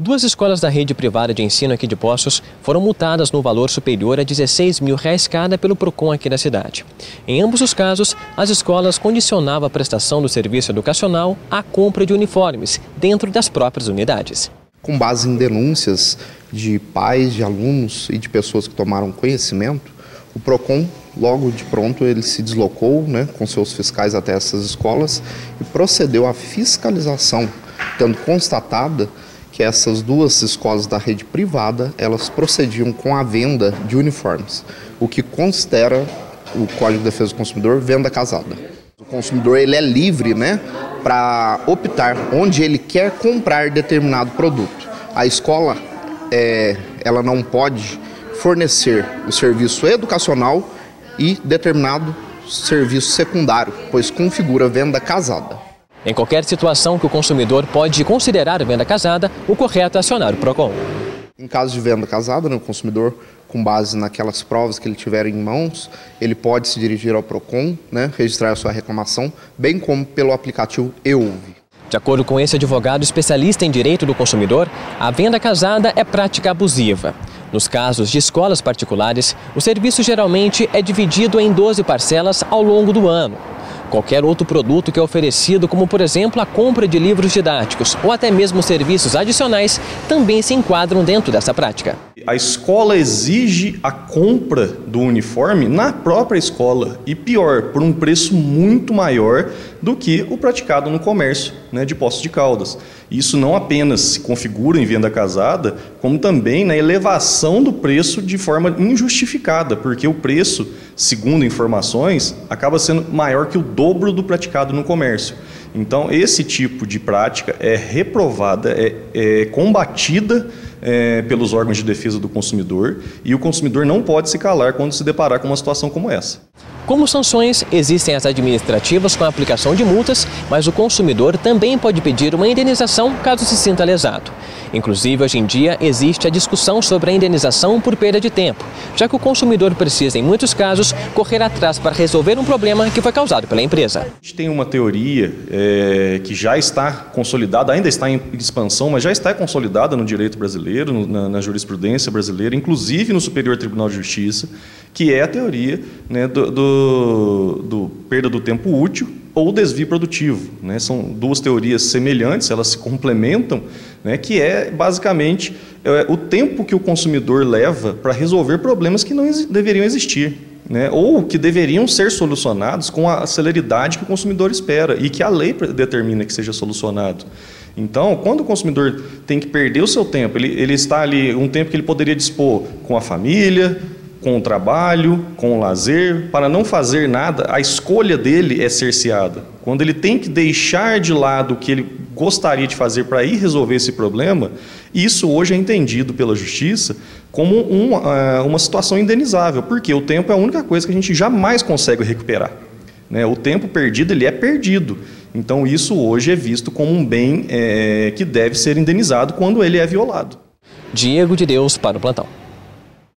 Duas escolas da rede privada de ensino aqui de Poços foram multadas no valor superior a R$16 mil cada pelo PROCON aqui da cidade. Em ambos os casos, as escolas condicionavam a prestação do serviço educacional à compra de uniformes dentro das próprias unidades. Com base em denúncias de pais, de alunos e de pessoas que tomaram conhecimento, o PROCON, logo de pronto, ele se deslocou, com seus fiscais até essas escolas e procedeu à fiscalização, tendo constatada que essas duas escolas da rede privada, elas procediam com a venda de uniformes, o que considera o Código de Defesa do Consumidor venda casada. O consumidor ele é livre para optar onde ele quer comprar determinado produto. A escola, ela não pode fornecer o serviço educacional e determinado serviço secundário, pois configura venda casada. Em qualquer situação que o consumidor pode considerar venda casada, o correto é acionar o PROCON. Em caso de venda casada, o consumidor, com base naquelas provas que ele tiver em mãos, ele pode se dirigir ao PROCON, registrar a sua reclamação, bem como pelo aplicativo EOUVE. De acordo com esse advogado especialista em direito do consumidor, a venda casada é prática abusiva. Nos casos de escolas particulares, o serviço geralmente é dividido em 12 parcelas ao longo do ano. Qualquer outro produto que é oferecido, como por exemplo a compra de livros didáticos ou até mesmo serviços adicionais, também se enquadram dentro dessa prática. A escola exige a compra do uniforme na própria escola e, pior, por um preço muito maior do que o praticado no comércio de Poços de Caldas. Isso não apenas se configura em venda casada, como também na elevação do preço de forma injustificada, porque o preço, segundo informações, acaba sendo maior que o dobro do praticado no comércio. Então, esse tipo de prática é reprovada, é combatida pelos órgãos de defesa do consumidor, e o consumidor não pode se calar quando se deparar com uma situação como essa. Como sanções, existem as administrativas com a aplicação de multas, mas o consumidor também pode pedir uma indenização caso se sinta lesado. Inclusive, hoje em dia, existe a discussão sobre a indenização por perda de tempo, já que o consumidor precisa, em muitos casos, correr atrás para resolver um problema que foi causado pela empresa. A gente tem uma teoria que já está consolidada, ainda está em expansão, mas já está consolidada no direito brasileiro, na jurisprudência brasileira, inclusive no Superior Tribunal de Justiça, que é a teoria do perda do tempo útil ou desvio produtivo. São duas teorias semelhantes, elas se complementam, que é basicamente o tempo que o consumidor leva para resolver problemas que não deveriam existir, ou que deveriam ser solucionados com a celeridade que o consumidor espera e que a lei determina que seja solucionado. Então, quando o consumidor tem que perder o seu tempo, ele está ali um tempo que ele poderia dispor com a família, com o trabalho, com o lazer, para não fazer nada, a escolha dele é cerceada. Quando ele tem que deixar de lado o que ele gostaria de fazer para ir resolver esse problema, isso hoje é entendido pela justiça como uma situação indenizável, porque o tempo é a única coisa que a gente jamais consegue recuperar. O tempo perdido, ele é perdido. Então, isso hoje é visto como um bem que deve ser indenizado quando ele é violado. Diego de Deus para o Plantão.